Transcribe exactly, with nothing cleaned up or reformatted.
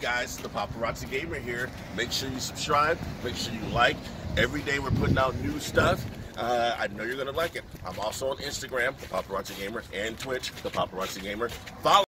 guys, the Paparazzi Gamer here. Make sure you subscribe, make sure you like. Every day we're putting out new stuff. Uh, I know you're gonna like it. I'm also on Instagram, the Paparazzi Gamer, and Twitch, the Paparazzi Gamer. Follow.